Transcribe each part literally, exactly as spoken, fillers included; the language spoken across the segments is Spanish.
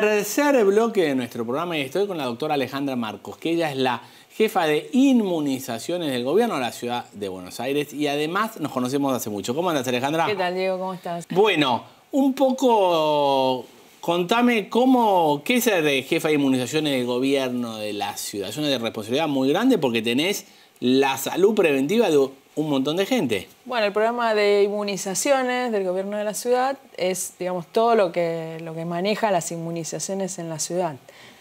Tercer bloque de nuestro programa y estoy con la doctora Alejandra Marcos, que ella es la jefa de inmunizaciones del gobierno de la Ciudad de Buenos Aires y además nos conocemos hace mucho. ¿Cómo andas, Alejandra? ¿Qué tal, Diego? ¿Cómo estás? Bueno, un poco contame cómo, qué es ser jefa de inmunizaciones del gobierno de la ciudad. Es una responsabilidad muy grande porque tenés la salud preventiva de un montón de gente. Bueno, el programa de inmunizaciones del gobierno de la ciudad es, digamos, todo lo que, lo que maneja las inmunizaciones en la ciudad.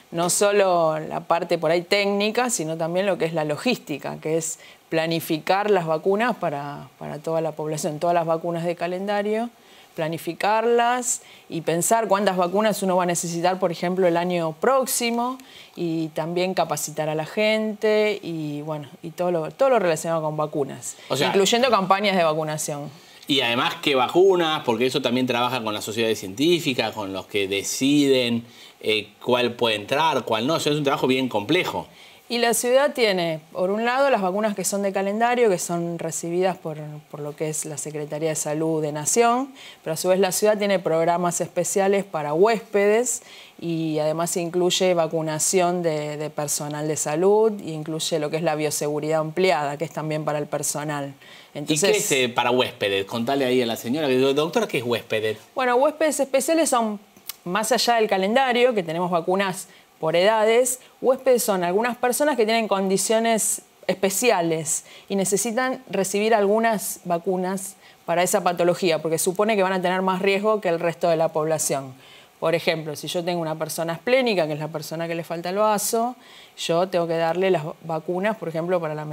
No solo la parte por ahí técnica, sino también lo que es la logística, que es planificar las vacunas para, para toda la población, todas las vacunas de calendario, planificarlas y pensar cuántas vacunas uno va a necesitar, por ejemplo, el año próximo, y también capacitar a la gente y bueno, y todo lo, todo lo relacionado con vacunas, o sea, incluyendo campañas de vacunación. Y además, ¿qué vacunas? Porque eso también trabaja con las sociedades científicas, con los que deciden eh, cuál puede entrar, cuál no. Eso es un trabajo bien complejo. Y la ciudad tiene, por un lado, las vacunas que son de calendario, que son recibidas por, por lo que es la Secretaría de Salud de Nación, pero a su vez la ciudad tiene programas especiales para huéspedes y además incluye vacunación de, de personal de salud e incluye lo que es la bioseguridad ampliada, que es también para el personal. Entonces, ¿y qué es para huéspedes? Contale ahí a la señora. Doctora, ¿qué es huéspedes? Bueno, huéspedes especiales son, más allá del calendario, que tenemos vacunas por edades, huéspedes son algunas personas que tienen condiciones especiales y necesitan recibir algunas vacunas para esa patología, porque supone que van a tener más riesgo que el resto de la población. Por ejemplo, si yo tengo una persona esplénica, que es la persona que le falta el vaso, yo tengo que darle las vacunas, por ejemplo, para, la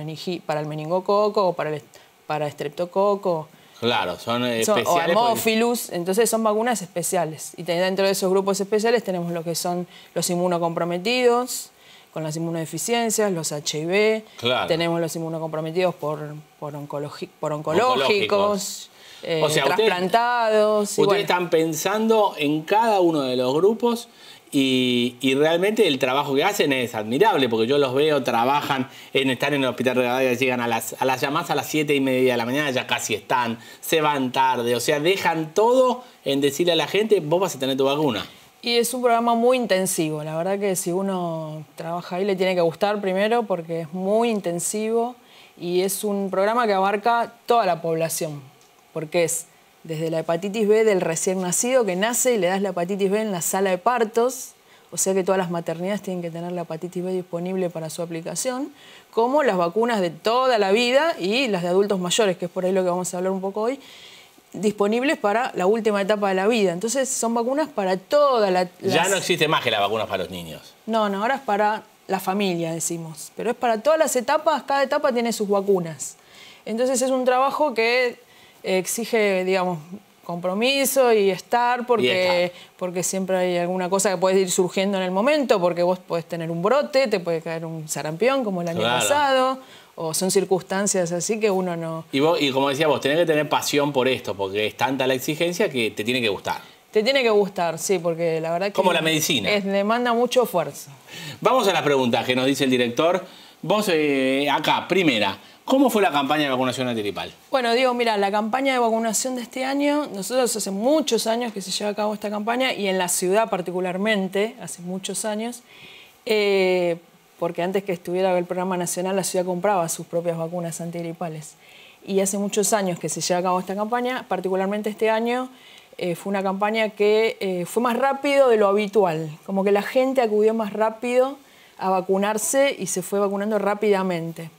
para el meningococo o para el, para el streptococo. Claro, son especiales. Son, o hemófilus, porque entonces son vacunas especiales. Y dentro de esos grupos especiales tenemos lo que son los inmunocomprometidos, con las inmunodeficiencias, los H I V, claro. Tenemos los inmunocomprometidos por, por, por oncológicos, eh, o sea, trasplantados. Ustedes, y ustedes bueno. están pensando en cada uno de los grupos. Y, y realmente el trabajo que hacen es admirable, porque yo los veo, trabajan, en, están en el hospital de Rivadavia, llegan a las, a las llamadas a las siete y media de la mañana, ya casi están, se van tarde, o sea, dejan todo en decirle a la gente, vos vas a tener tu vacuna. Y es un programa muy intensivo, la verdad que si uno trabaja ahí le tiene que gustar primero, porque es muy intensivo y es un programa que abarca toda la población, porque es desde la hepatitis B del recién nacido que nace y le das la hepatitis B en la sala de partos, o sea que todas las maternidades tienen que tener la hepatitis B disponible para su aplicación, como las vacunas de toda la vida y las de adultos mayores, que es por ahí lo que vamos a hablar un poco hoy, disponibles para la última etapa de la vida. Entonces son vacunas para toda la... Las... Ya no existe más que las vacunas para los niños. No, no, ahora es para la familia, decimos, pero es para todas las etapas, cada etapa tiene sus vacunas. Entonces es un trabajo que exige, digamos, compromiso y estar, porque, porque siempre hay alguna cosa que puede ir surgiendo en el momento, porque vos podés tener un brote, te puede caer un sarampión como el año claro. pasado, o son circunstancias así que uno no... Y, vos, y como decías vos, tenés que tener pasión por esto, porque es tanta la exigencia que te tiene que gustar. Te tiene que gustar, sí, porque la verdad que... Como la medicina. Es, demanda mucho esfuerzo. Vamos a las preguntas que nos dice el director. Vos, eh, acá, primera... ¿Cómo fue la campaña de vacunación antigripal? Bueno, digo, mira, la campaña de vacunación de este año, nosotros hace muchos años que se lleva a cabo esta campaña, y en la ciudad particularmente, hace muchos años, eh, porque antes que estuviera el programa nacional, la ciudad compraba sus propias vacunas antigripales. Y hace muchos años que se lleva a cabo esta campaña, particularmente este año, eh, fue una campaña que eh, fue más rápido de lo habitual, como que la gente acudió más rápido a vacunarse y se fue vacunando rápidamente.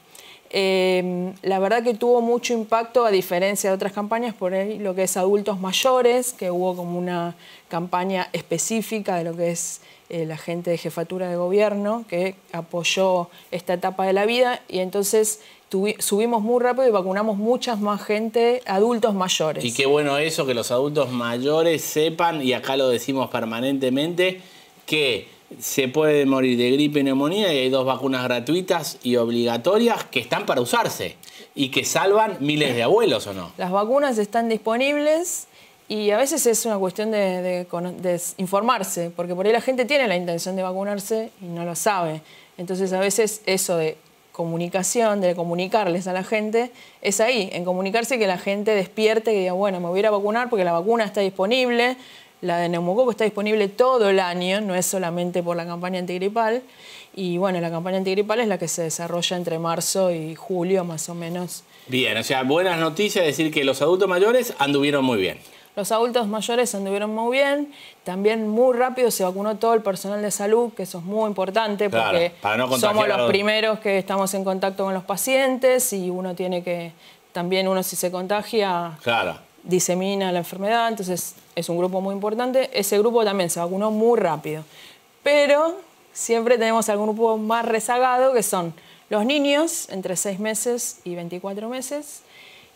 Eh, la verdad que tuvo mucho impacto, a diferencia de otras campañas, por ahí lo que es adultos mayores, que hubo como una campaña específica de lo que es eh, la gente de jefatura de gobierno que apoyó esta etapa de la vida, y entonces subimos muy rápido y vacunamos muchas más gente, adultos mayores. Y qué bueno eso, que los adultos mayores sepan, y acá lo decimos permanentemente, que se puede morir de gripe y neumonía, y hay dos vacunas gratuitas y obligatorias que están para usarse y que salvan miles de abuelos, ¿o no? Las vacunas están disponibles y a veces es una cuestión de, de, de informarse, porque por ahí la gente tiene la intención de vacunarse y no lo sabe. Entonces a veces eso de comunicación, de comunicarles a la gente, es ahí, en comunicarse, que la gente despierte, que diga, bueno, me voy a ir a vacunar porque la vacuna está disponible, La de neumococo está disponible todo el año, no es solamente por la campaña antigripal. Y bueno, la campaña antigripal es la que se desarrolla entre marzo y julio, más o menos. Bien, o sea, buenas noticias, decir que los adultos mayores anduvieron muy bien. Los adultos mayores anduvieron muy bien. También muy rápido se vacunó todo el personal de salud, que eso es muy importante porque claro, no somos los primeros que estamos en contacto con los pacientes y uno tiene que... También uno si se contagia... Claro. Disemina la enfermedad, entonces es un grupo muy importante. Ese grupo también se vacunó muy rápido. Pero siempre tenemos algún grupo más rezagado, que son los niños entre seis meses y veinticuatro meses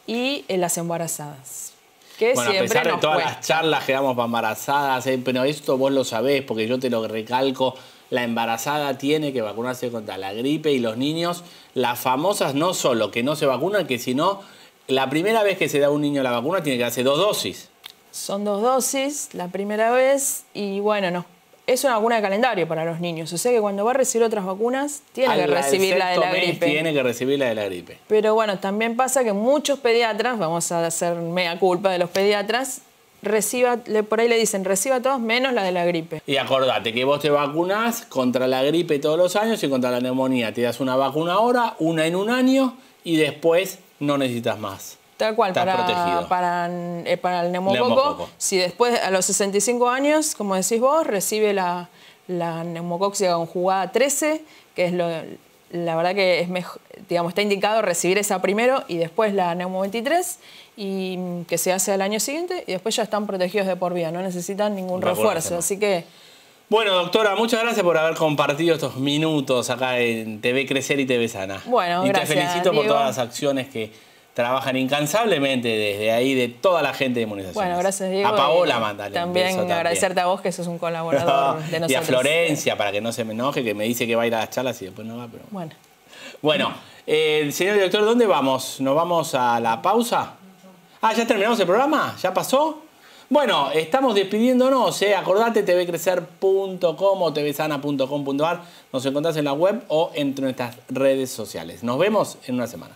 y las embarazadas. Que bueno, a pesar de todas cuesta. las charlas que damos para embarazadas, eh, pero esto vos lo sabés porque yo te lo recalco, la embarazada tiene que vacunarse contra la gripe y los niños, las famosas no solo que no se vacunan, que sino... La primera vez que se da a un niño la vacuna tiene que darse dos dosis. Son dos dosis la primera vez y bueno, no, es una vacuna de calendario para los niños. O sea que cuando va a recibir otras vacunas tiene Al, que recibir la de la gripe. Tiene que recibir la de la gripe. Pero bueno, también pasa que muchos pediatras, vamos a hacer mea culpa de los pediatras, reciba, le, por ahí le dicen, reciba todos menos la de la gripe. Y acordate que vos te vacunás contra la gripe todos los años y contra la neumonía. Te das una vacuna ahora, una en un año y después... No necesitas más. Tal cual, Estás para, protegido. Para, eh, para el neumococo, neumococo. Si después a los sesenta y cinco años, como decís vos, recibe la, la neumocóxica conjugada trece, que es lo, la verdad que es mejor, digamos, está indicado recibir esa primero y después la neumo veintitrés, y que se hace al año siguiente, y después ya están protegidos de por vida, no necesitan ningún no refuerzo. Así que... Bueno, doctora, muchas gracias por haber compartido estos minutos acá en T V Crecer y T V Sana. Bueno, y gracias, te felicito Diego. por todas las acciones que trabajan incansablemente desde ahí, de toda la gente de inmunizaciones. Bueno, gracias, Diego. A Paola, mándale. También, también agradecerte a vos, que sos un colaborador de nosotros. Y a Florencia, para que no se me enoje, que me dice que va a ir a las charlas y después no va, pero... Bueno. Bueno, eh, señor director, ¿dónde vamos? ¿Nos vamos a la pausa? Ah, ¿ya terminamos el programa? ¿Ya pasó? Bueno, estamos despidiéndonos, ¿eh? Acordate, t v crecer punto com o t v sana punto com punto a r. Nos encontrás en la web o en nuestras redes sociales. Nos vemos en una semana.